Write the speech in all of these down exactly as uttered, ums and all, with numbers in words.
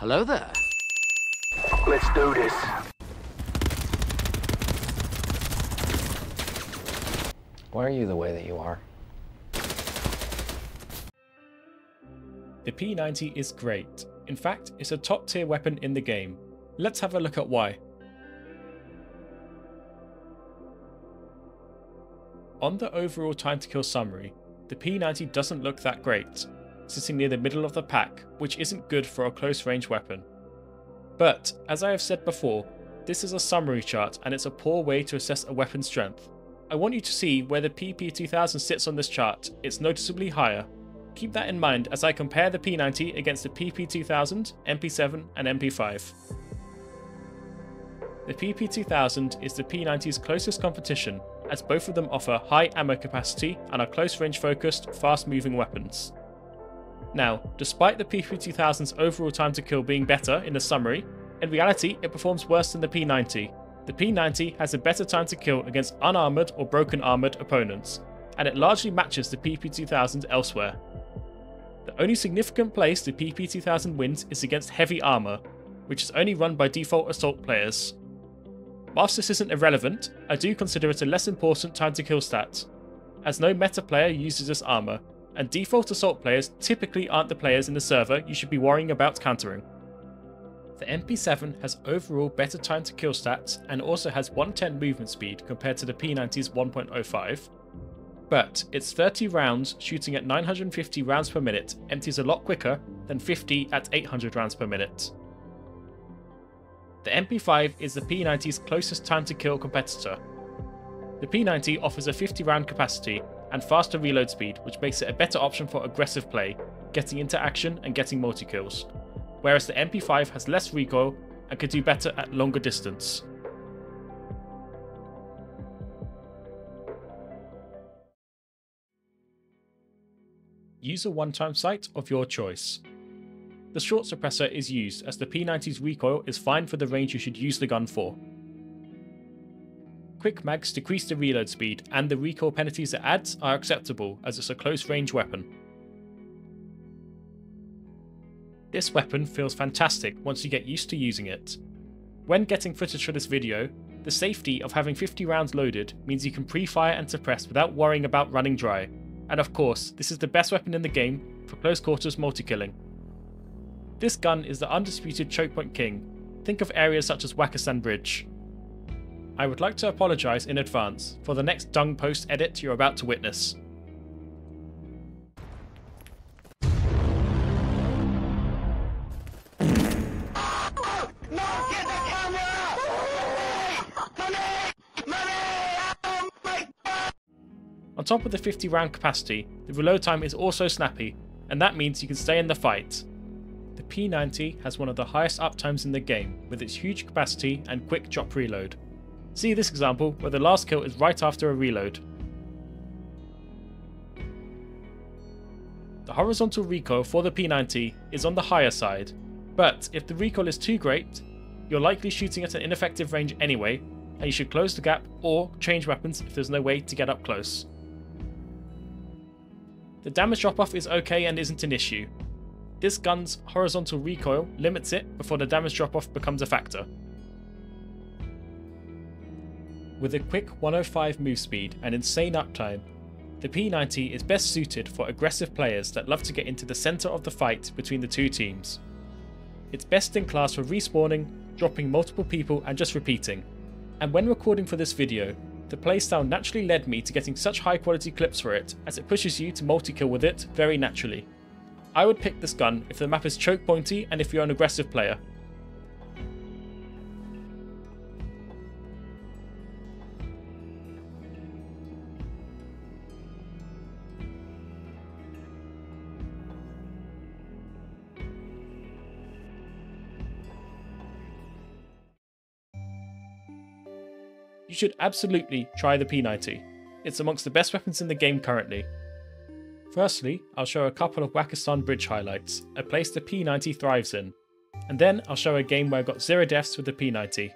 Hello there. Let's do this. Why are you the way that you are? The P ninety is great. In fact, it's a top tier weapon in the game. Let's have a look at why. On the overall time to kill summary, the P ninety doesn't look that great, sitting near the middle of the pack, which isn't good for a close range weapon. But, as I have said before, this is a summary chart and it's a poor way to assess a weapon's strength. I want you to see where the P P two thousand sits on this chart. It's noticeably higher. Keep that in mind as I compare the P ninety against the P P two thousand, M P seven and M P five. The P P two thousand is the P ninety's closest competition, as both of them offer high ammo capacity and are close range focused, fast moving weapons. Now, despite the P P two thousand's overall time to kill being better in the summary, in reality it performs worse than the P ninety. The P ninety has a better time to kill against unarmoured or broken armoured opponents, and it largely matches the P P two thousand elsewhere. The only significant place the P P two thousand wins is against heavy armour, which is only run by default assault players. Whilst this isn't irrelevant, I do consider it a less important time to kill stat, as no meta player uses this armour, and default assault players typically aren't the players in the server you should be worrying about countering. The M P seven has overall better time to kill stats and also has one ten movement speed compared to the P ninety's one point oh five, but its thirty rounds shooting at nine hundred fifty rounds per minute empties a lot quicker than fifty at eight hundred rounds per minute. The M P five is the P ninety's closest time to kill competitor. The P ninety offers a fifty round capacity and faster reload speed, which makes it a better option for aggressive play, getting into action and getting multi-kills, whereas the M P five has less recoil and could do better at longer distance. Use a one-time sight of your choice. The short suppressor is used as the P ninety's recoil is fine for the range you should use the gun for. Quick mags decrease the reload speed and the recoil penalties it adds are acceptable as it's a close range weapon. This weapon feels fantastic once you get used to using it. When getting footage for this video, the safety of having fifty rounds loaded means you can pre-fire and suppress without worrying about running dry. And of course, this is the best weapon in the game for close quarters multi-killing. This gun is the undisputed chokepoint king. Think of areas such as Waki Bridge. I would like to apologise in advance for the next dung post edit you're about to witness. On top of the fifty round capacity, the reload time is also snappy, and that means you can stay in the fight. The P ninety has one of the highest uptimes in the game with its huge capacity and quick drop reload. See this example where the last kill is right after a reload. The horizontal recoil for the P ninety is on the higher side, but if the recoil is too great, you're likely shooting at an ineffective range anyway, and you should close the gap or change weapons if there's no way to get up close. The damage drop-off is okay and isn't an issue. This gun's horizontal recoil limits it before the damage drop-off becomes a factor. With a quick one oh five move speed and insane uptime, the P ninety is best suited for aggressive players that love to get into the centre of the fight between the two teams. It's best in class for respawning, dropping multiple people and just repeating. And when recording for this video, the playstyle naturally led me to getting such high quality clips for it, as it pushes you to multi-kill with it very naturally. I would pick this gun if the map is choke pointy and if you're an aggressive player. You should absolutely try the P ninety. It's amongst the best weapons in the game currently. Firstly, I'll show a couple of Waki Bridge highlights, a place the P ninety thrives in, and then I'll show a game where I got zero deaths with the P ninety.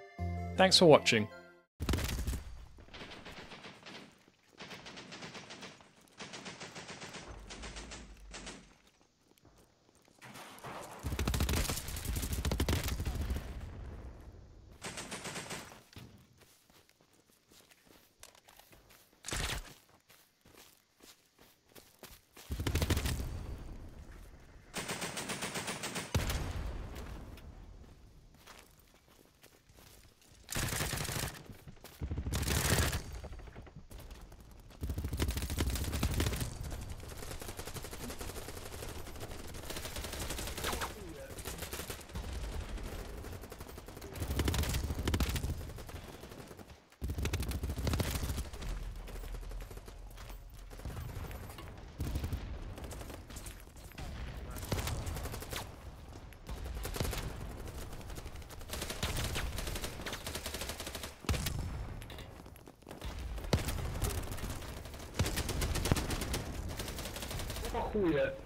Thanks for watching. cool yet.